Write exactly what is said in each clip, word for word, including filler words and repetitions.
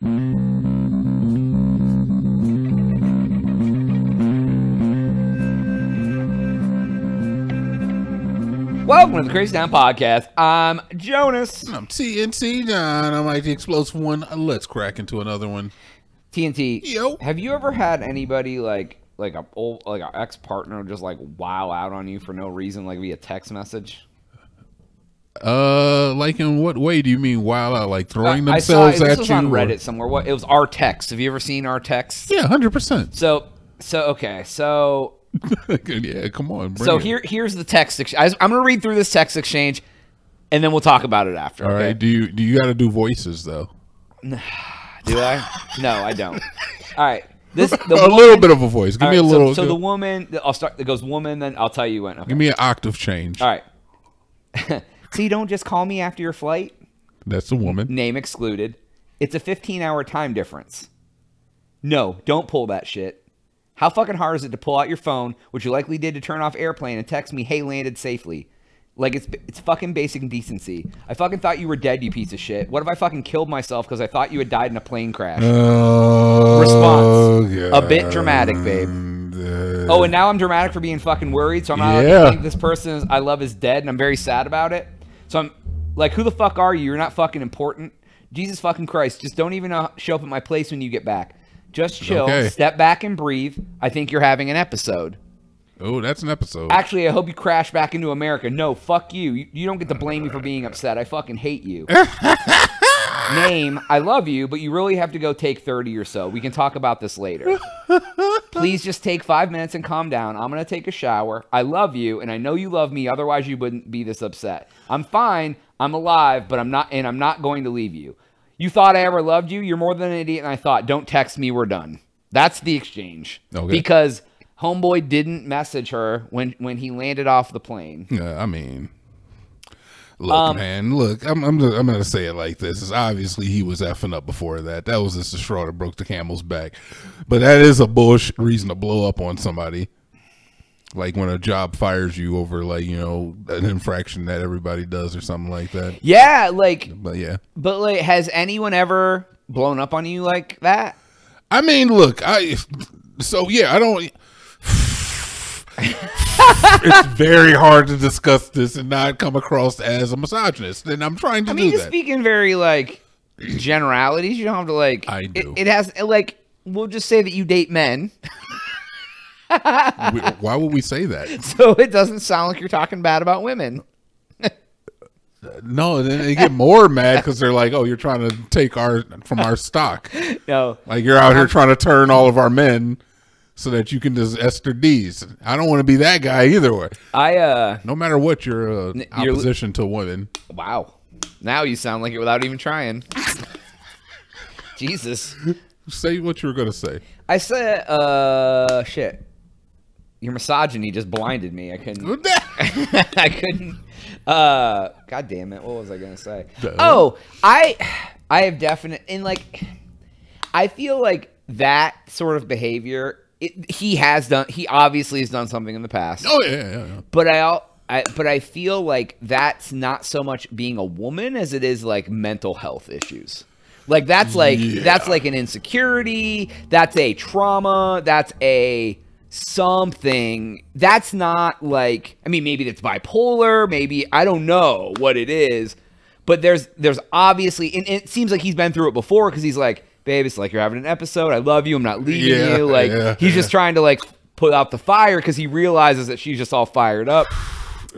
Welcome to the Crazy Town Podcast. I'm Jonas. I'm T N T Dinomight, the explosive one. Let's crack into another one. T N T, yo. Have you ever had anybody like like a old like an ex partner just like wow out on you for no reason, like via text message? Uh, like in what way do you mean wow out? Like throwing uh, themselves I saw, at this was you? On Reddit or? Somewhere. What it was our text. Have you ever seen our text? Yeah, hundred percent. So so okay so. Yeah, come on. So here, it. here's the text exchange. I'm gonna read through this text exchange, and then we'll talk about it after. All okay? right. Do you do you got to do voices though? Do I? No, I don't. All right. This the a woman, little bit of a voice. Give right, me a little. So, so the woman, I'll start. It goes woman, then I'll tell you when. Okay. Give me an octave change. All right. See, don't just call me after your flight. That's the woman. Name excluded. It's a fifteen hour time difference. No, don't pull that shit. How fucking hard is it to pull out your phone, which you likely did to turn off airplane, and text me, hey, landed safely? Like, it's it's fucking basic decency. I fucking thought you were dead, you piece of shit. What if I fucking killed myself because I thought you had died in a plane crash? Oh, response. God. A bit dramatic, babe. Uh, oh, and now I'm dramatic for being fucking worried, so I'm not yeah. allowed to think this person I love is dead, and I'm very sad about it. So I'm like, who the fuck are you? You're not fucking important. Jesus fucking Christ. Just don't even show up at my place when you get back. Just chill, okay. Step back and breathe. I think you're having an episode. Oh, that's an episode. Actually, I hope you crash back into America. No, fuck you. You, you don't get to blame me for being upset. I fucking hate you. Name, I love you, but you really have to go take thirty or so. We can talk about this later. Please just take five minutes and calm down. I'm going to take a shower. I love you, and I know you love me. Otherwise, you wouldn't be this upset. I'm fine. I'm alive, but I'm not, and I'm not going to leave you. You thought I ever loved you? You're more than an idiot, and I thought, don't text me, we're done. That's the exchange. Okay. Because homeboy didn't message her when, when he landed off the plane. Uh, I mean, look, um, man, look, I'm, I'm, I'm going to say it like this. It's obviously, he was effing up before that. That was just the straw that broke the camel's back. But that is a bullshit reason to blow up on somebody. Like when a job fires you over, like, you know, an infraction that everybody does or something like that. Yeah, like. But yeah. But like, has anyone ever blown up on you like that? I mean, look, I. So yeah, I don't. It's very hard to discuss this and not come across as a misogynist, and I'm trying to. I mean, do that. Speaking very like generalities, you don't have to like. I do. It, it has like we'll just say that you date men. Why would we say that? So it doesn't sound like you're talking bad about women. No, then they get more mad because they're like, "Oh, you're trying to take our from our stock." No, like you're out here trying to turn all of our men so that you can just S their D's. I don't want to be that guy either way. I uh, no matter what your uh, opposition to women. Wow, now you sound like it without even trying. Jesus, say what you were gonna say. I said, uh, shit. Your misogyny just blinded me. I couldn't. I couldn't. Uh, God damn it! What was I gonna say? Duh. Oh, I, I have definite and like, I feel like that sort of behavior. It, he has done. He obviously has done something in the past. Oh yeah, yeah, yeah. But I, I, but I feel like that's not so much being a woman as it is like mental health issues. Like that's like yeah. that's like an insecurity. That's a trauma. That's a something that's not like I mean maybe that's bipolar, maybe I don't know what it is, but there's there's obviously and it seems like he's been through it before because he's like, babe, it's like you're having an episode, I love you, I'm not leaving yeah, you like yeah, he's yeah. just trying to like put out the fire because he realizes that she's just all fired up.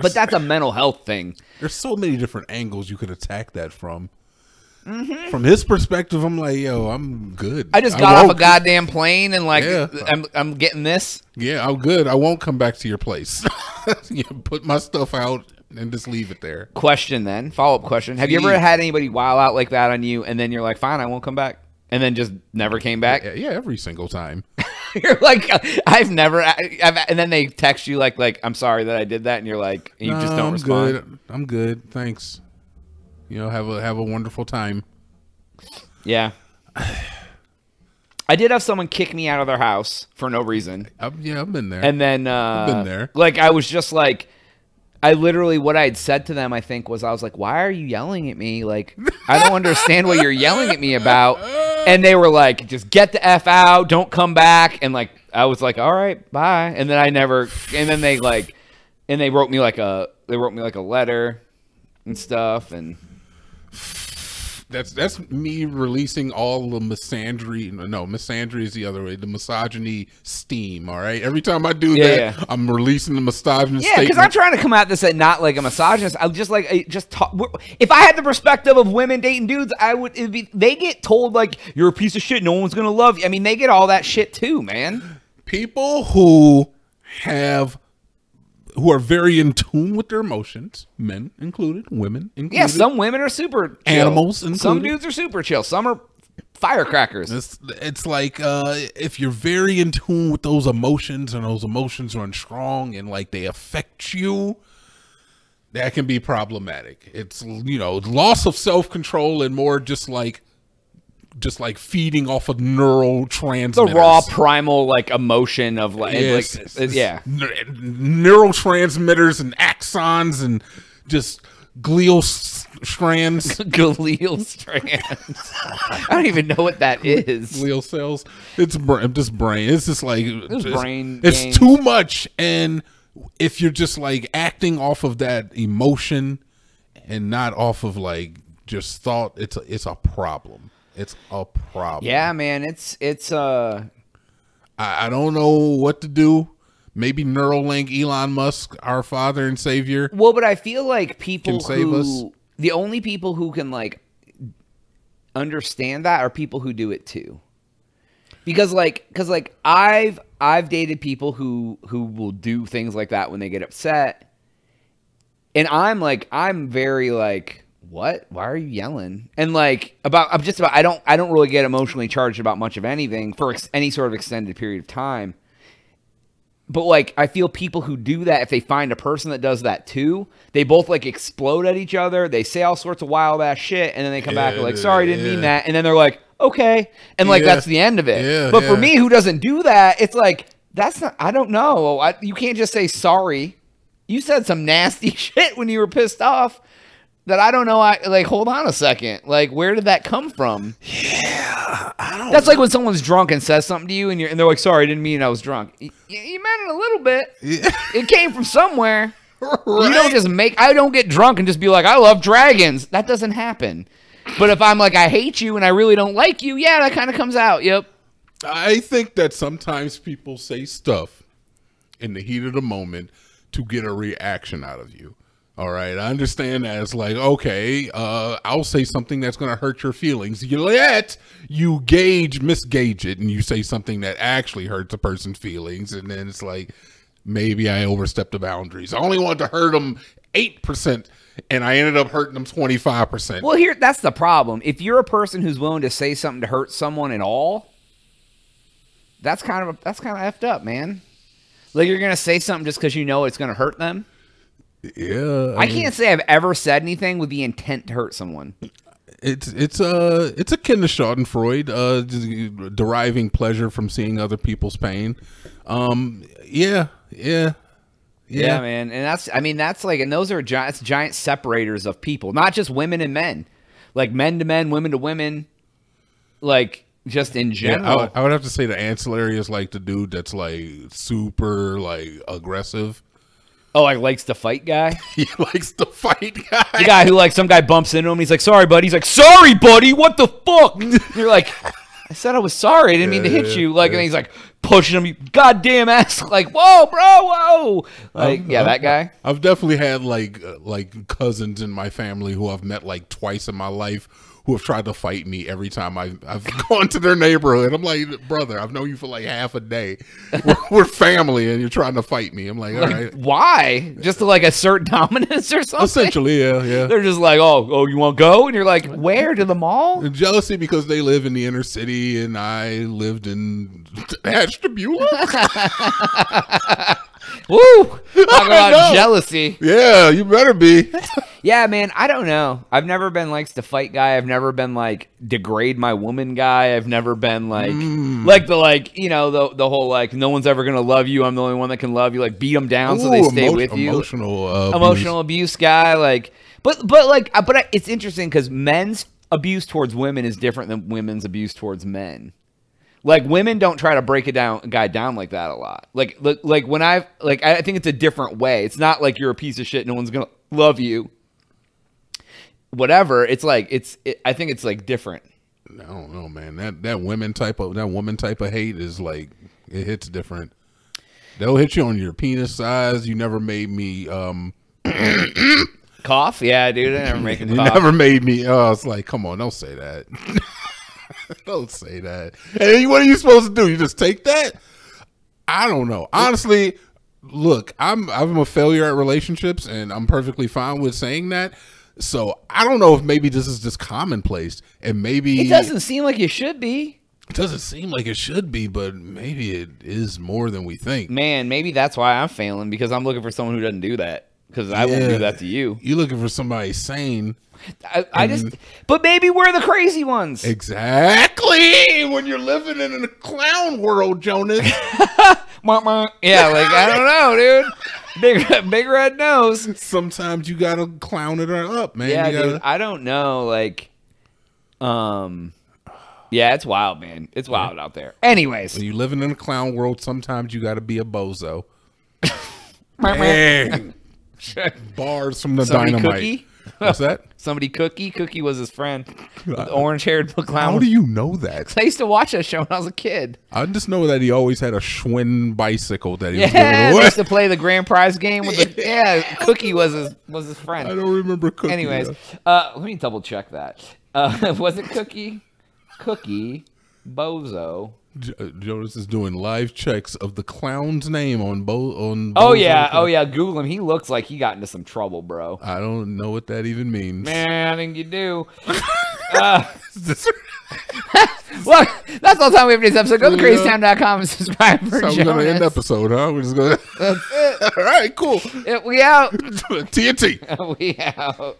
But that's a mental health thing. There's so many different angles you could attack that from. Mm-hmm. From his perspective, I'm like, yo, I'm good. I just got I off a goddamn plane and like, yeah. I'm, I'm getting this. Yeah, I'm good. I won't come back to your place. You put my stuff out and just leave it there. Question then, follow-up question. Have you ever had anybody wild out like that on you and then you're like, fine, I won't come back? And then just never came back? Yeah, yeah every single time. You're like, I've never, I've, and then they text you like, like, I'm sorry that I did that. And you're like, and you no, just don't I'm respond. Good. I'm good. Thanks. You know, have a have a wonderful time. Yeah, I did have someone kick me out of their house for no reason. I've, yeah, I've been there. And then, uh, I've been there. Like I was just like, I literally what I had said to them, I think was I was like, why are you yelling at me? Like I don't understand what you're yelling at me about. and they were like, just get the F out, don't come back. And like, I was like, all right, bye. And then I never, and then they like, and they wrote me like a, they wrote me like a letter and stuff. And that's, that's me releasing all the misandry. No, misandry is the other way. The misogyny steam. All right. Every time I do yeah, that, yeah. I'm releasing the misogynist. Yeah. Statement. Cause I'm trying to come at this at not like a misogynist. I'm just like, I just talk. If I had the perspective of women dating dudes, I would, it'd be, they get told like, you're a piece of shit. No one's going to love you. I mean, they get all that shit too, man. People who have, who are very in tune with their emotions, men included, women included. Yeah, some women are super chill. Animals included. Some dudes are super chill. Some are firecrackers. It's, it's like uh, if you're very in tune with those emotions and those emotions run strong and like they affect you, that can be problematic. It's, you know, loss of self-control and more just like just like feeding off of neurotransmitters. The raw primal like emotion of like, yes, like it's, yeah. Neurotransmitters and axons and just glial strands. Glial strands. I don't even know what that is. Glial cells. It's brain, just brain. It's just like, it's, just, brain it's games. Too much. And if you're just like acting off of that emotion and not off of like just thought, it's a, it's a problem. It's a problem. Yeah, man. It's, it's, uh, I, I don't know what to do. Maybe Neuralink, Elon Musk, our father and savior. Well, but I feel like people can save us. The only people who can like understand that are people who do it too. Because like, cause like I've, I've dated people who, who will do things like that when they get upset. And I'm like, I'm very like, what? Why are you yelling? And like about, I'm just about, I don't, I don't really get emotionally charged about much of anything for ex any sort of extended period of time. But like, I feel people who do that, if they find a person that does that too, they both like explode at each other. They say all sorts of wild ass shit. And then they come yeah, back and like, sorry, didn't yeah. mean that. And then they're like, okay. And like, yeah. that's the end of it. Yeah, but yeah. for me, who doesn't do that, it's like, that's not, I don't know. I, you can't just say, sorry. You said some nasty shit when you were pissed off. That I don't know. I like. Hold on a second. Like, where did that come from? Yeah, I don't. That's know. Like when someone's drunk and says something to you, and you're and they're like, "Sorry, I didn't mean I was drunk." You, you meant it a little bit. Yeah. It came from somewhere. Right? You don't just make. I don't get drunk and just be like, "I love dragons." That doesn't happen. But if I'm like, "I hate you," and I really don't like you, yeah, that kind of comes out. Yep. I think that sometimes people say stuff in the heat of the moment to get a reaction out of you. All right, I understand that it's like, okay, uh, I'll say something that's going to hurt your feelings. Yet you gauge, misgauge it, and you say something that actually hurts a person's feelings. And then it's like, maybe I overstepped the boundaries. I only wanted to hurt them eight percent, and I ended up hurting them twenty-five percent. Well, here, that's the problem. If you're a person who's willing to say something to hurt someone at all, that's kind of, that's kind of effed up, man. Like, you're going to say something just because you know it's going to hurt them. Yeah, I, I can't mean, say I've ever said anything with the intent to hurt someone. It's it's uh it's akin to Schadenfreude, uh, deriving pleasure from seeing other people's pain. Um, yeah, yeah, yeah, yeah, man. And that's I mean that's like and those are giant giant separators of people, not just women and men, like men to men, women to women, like just in general. Yeah, I, would, I would have to say the ancillary is like the dude that's like super like aggressive. Oh, like likes to fight guy? He likes to fight guy. The guy who like some guy bumps into him and he's like, sorry, buddy. He's like, sorry, buddy, what the fuck? And you're like, I said I was sorry. I didn't yeah, mean to hit you. Like, yeah. And he's like pushing him, you goddamn ass. Like, whoa, bro, whoa. Like, I've, yeah, I've, that guy. I've definitely had like uh, like cousins in my family who I've met like twice in my life who have tried to fight me every time I've, I've gone to their neighborhood. I'm like, brother, I've known you for like half a day. We're, we're family and you're trying to fight me. I'm like, all like, right. Why? Just to like assert dominance or something? Essentially, yeah, yeah. They're just like, oh, oh, you want to go? And you're like, where? To the mall? And jealousy because they live in the inner city and I lived in Ashtabula. Woo! Talk about jealousy. Yeah, you better be. Yeah, man, I don't know. I've never been likes to fight guy. I've never been like degrade my woman guy. I've never been like mm. like the like, you know, the the whole like no one's ever going to love you. I'm the only one that can love you. Like beat them down Ooh, so they stay with you. Emotional uh, emotional abuse. abuse guy like but but like but I, it's interesting cuz men's abuse towards women is different than women's abuse towards men. Like, women don't try to break a down, guy down like that a lot. Like, like, like when I've, like, I think it's a different way. It's not like you're a piece of shit, no one's going to love you, whatever. It's like, it's, it, I think it's like different. I don't know, man. That, that women type of, that woman type of hate is like, it hits different. They'll hit you on your penis size. You never made me, um, cough. Yeah, dude. I never make it. You cough. Never made me. Oh, it's like, come on. Don't say that. Don't say that. And what are you supposed to do? You just take that? I don't know. Honestly, look, I'm I'm a failure at relationships, and I'm perfectly fine with saying that. So I don't know if maybe this is just commonplace, and maybe it doesn't seem like it should be. It doesn't seem like it should be, but maybe it is more than we think. Man, maybe that's why I'm failing, because I'm looking for someone who doesn't do that. Because I yeah. won't do that to you. You're looking for somebody sane. I, I just, but maybe we're the crazy ones. Exactly. When you're living in a clown world, Jonas. Yeah, like, I don't know, dude. Big, big red nose. Sometimes you gotta clown it up, man. Yeah, gotta... dude, I don't know. Like, um, yeah, it's wild, man. It's wild yeah. out there. Anyways, when you're living in a clown world, sometimes you gotta be a bozo. Dang. Bars from the Somebody dynamite. Cookie? What's that? Somebody Cookie. Cookie was his friend. Uh, orange-haired clown. How do you know that? I used to watch that show when I was a kid. I just know that he always had a Schwinn bicycle that he yeah, was giving away. Used to play the grand prize game with the yeah. yeah. Cookie was his was his friend. I don't remember Cookie. Anyways, uh, let me double check that. Uh, was it Cookie? Cookie, Bozo. Jonas is doing live checks of the clown's name on Bo on. Bo oh yeah, oh yeah. Google him. He looks like he got into some trouble, bro. I don't know what that even means. Man, I think you do. uh, Look, that's all the time we have for this episode. Go to crazy town dot com and subscribe for Jonas. So we're gonna end episode, huh? We're just gonna. That's it. All right, cool. It, we out. T N T. We out.